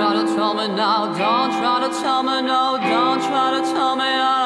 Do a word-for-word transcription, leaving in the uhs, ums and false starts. try to tell me now, don't try to tell me no, don't try to tell me I